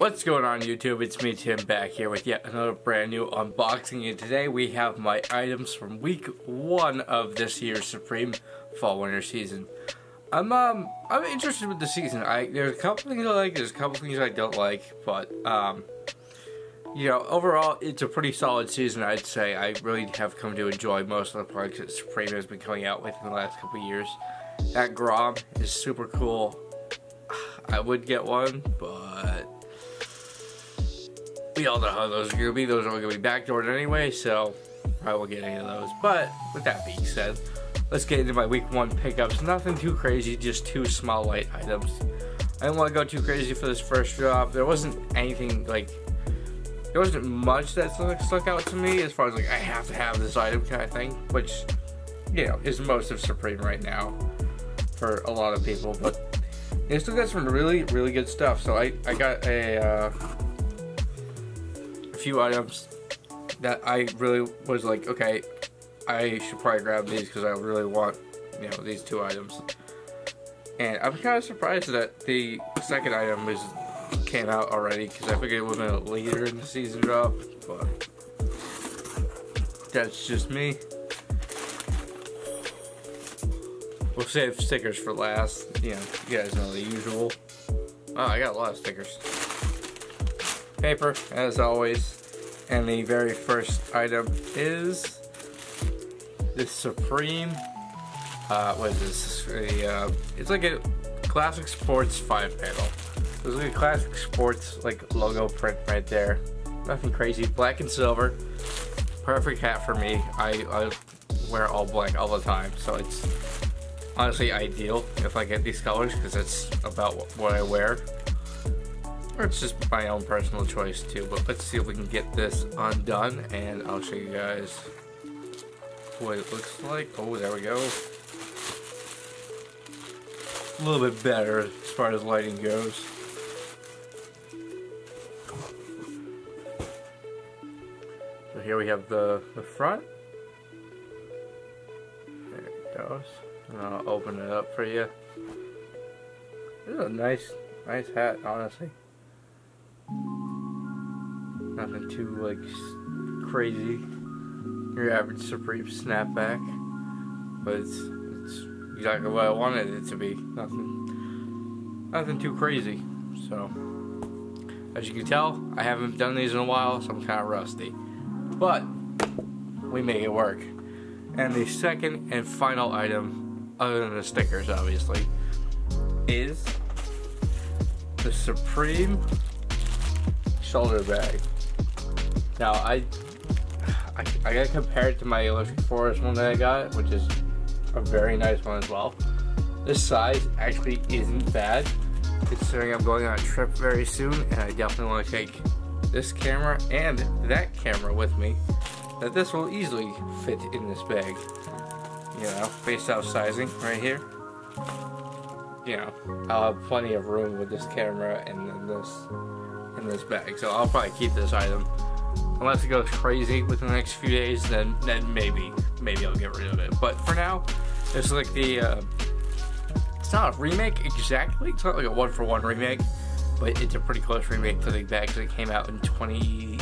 What's going on YouTube? It's me Tim back here with yet another brand new unboxing, and today we have my items from week one of this year's Supreme Fall Winter season. I'm interested with the season. There's a couple things I like, there's a couple things I don't like, but you know, overall it's a pretty solid season, I'd say. I really have come to enjoy most of the products that Supreme has been coming out with in the last couple of years. That Grom is super cool. I would get one, but we all know how those are going to be. Those are only going to be backdoored anyway, so I won't get any of those. But with that being said, let's get into my week one pickups. Nothing too crazy, just two small light items. I didn't want to go too crazy for this first drop. There wasn't anything like, there wasn't much that stuck out to me as far as like I have to have this item kind of thing, which, you know, is most of Supreme right now for a lot of people. But they still got some really, really good stuff. So I got a few items that I really was like, okay, I should probably grab these because I really want, you know, these two items. And I'm kind of surprised that the second item came out already, because I figured it would have been later in the season drop, but that's just me. We'll save stickers for last. You know, you guys know the usual. Oh, I got a lot of stickers. Paper, as always. And the very first item is the Supreme. What is this? It's like a classic sports 5-panel. There's like a classic sports like logo print right there. Nothing crazy. Black and silver. Perfect hat for me. I wear all black all the time, so it's honestly ideal if I get these colors, because that's about what I wear. Or it's just my own personal choice too. But let's see if we can get this undone and I'll show you guys what it looks like. Oh, there we go. A little bit better as far as lighting goes. So here we have the front. There it goes. And I'll open it up for you. This is a nice hat, honestly. Nothing too like crazy. Your average Supreme snapback, but it's exactly what I wanted it to be. Nothing too crazy. So as you can tell, I haven't done these in a while, so I'm kind of rusty. But we make it work. And the second and final item, other than the stickers obviously, is the Supreme shoulder bag. Now I gotta compare it to my Electric Forest one that I got, which is a very nice one as well. This size actually isn't bad, considering I'm going on a trip very soon and I definitely want to take this camera and that camera with me, that this will easily fit in this bag. You know, based off sizing right here, you know, I'll have plenty of room with this camera and then this in this bag, so I'll probably keep this item. Unless it goes crazy within the next few days, then maybe I'll get rid of it. But for now, it's like the it's not a remake exactly. It's not like a one-for-one remake, but it's a pretty close remake to the bags that came out in 2018,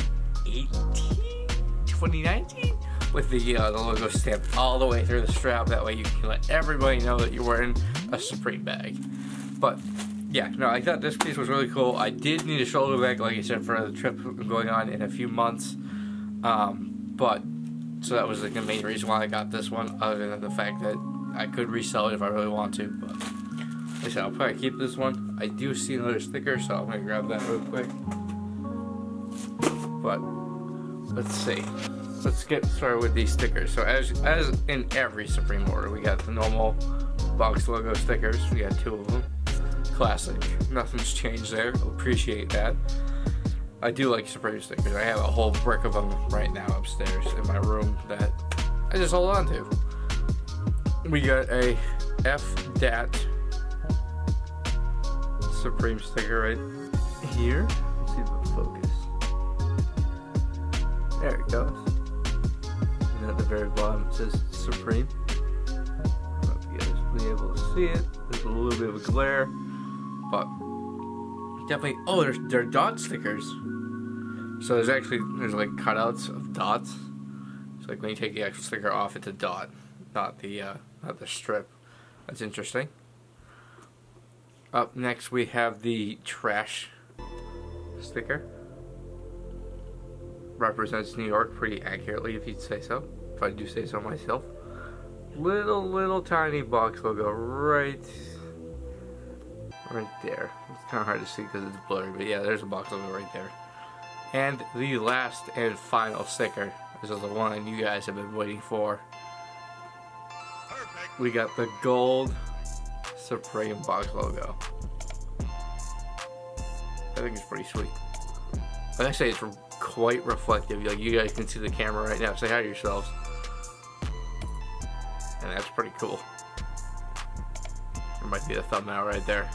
2019. With the logo stamped all the way through the strap, that way you can let everybody know that you're wearing a Supreme bag. But yeah, no, I thought this piece was really cool. I did need a shoulder bag, like I said, for the trip going on in a few months. But so that was like the main reason why I got this one, other than the fact that I could resell it if I really want to. But like I said, I'll probably keep this one. I do see another sticker, so I'm gonna grab that real quick. But let's see. Let's get started with these stickers. So as in every Supreme order, we got the normal box logo stickers. We got two of them. Classic. Nothing's changed there. Appreciate that. I do like Supreme stickers. I have a whole brick of them right now upstairs in my room that I just hold on to. We got a FDAT Supreme sticker right here. Let's see if it'll focus. There it goes. At the very bottom it says Supreme. I don't know if you guys will be able to see it. There's a little bit of a glare, but definitely. Oh, they're dot stickers. So there's like cutouts of dots. So like when you take the actual sticker off, it's a dot, not the strip. That's interesting. Up next we have the trash sticker. Represents New York pretty accurately, if you'd say so. If I do say so myself. Little tiny box will go right there. It's kind of hard to see because it's blurry, but yeah, there's a box logo right there. And the last and final sticker. This is the one you guys have been waiting for. Perfect. We got the gold Supreme box logo. I think it's pretty sweet. Like I say, it's quite reflective. Like you guys can see the camera right now. Say hi to yourselves. And that's pretty cool. There might be a thumbnail right there.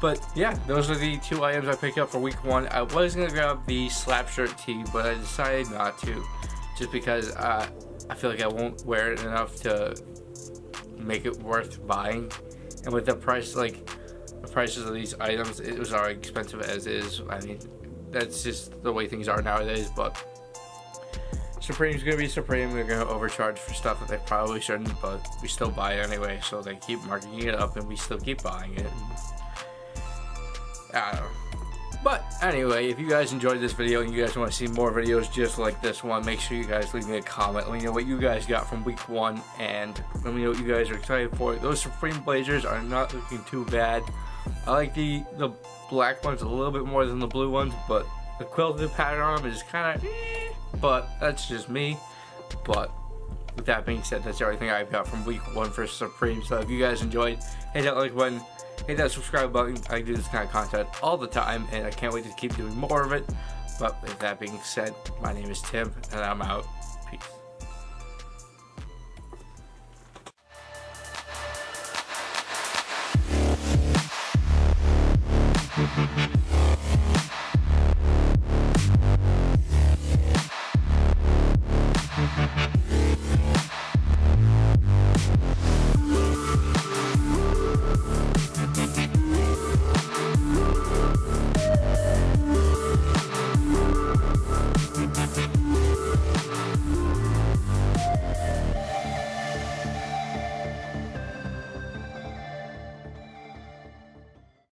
But yeah, those are the two items I picked up for week one. I was going to grab the slap shirt tee, but I decided not to. Just because I feel like I won't wear it enough to make it worth buying. And with the price, like the prices of these items, it was already expensive as is. I mean, that's just the way things are nowadays, but Supreme's gonna be Supreme. They're gonna overcharge for stuff that they probably shouldn't, but we still buy it anyway, so they keep marking it up and we still keep buying it. I don't know. But anyway, if you guys enjoyed this video and you guys want to see more videos just like this one, make sure you guys leave me a comment. Let me know what you guys got from week one and let me know what you guys are excited for. Those Supreme blazers are not looking too bad. I like the black ones a little bit more than the blue ones, but the quilted pattern on them is kind of but that's just me. But with that being said, that's everything I've got from week one for Supreme. So if you guys enjoyed, hit that like button, hit that subscribe button. I do this kind of content all the time and I can't wait to keep doing more of it. But with that being said, my name is Tim and I'm out.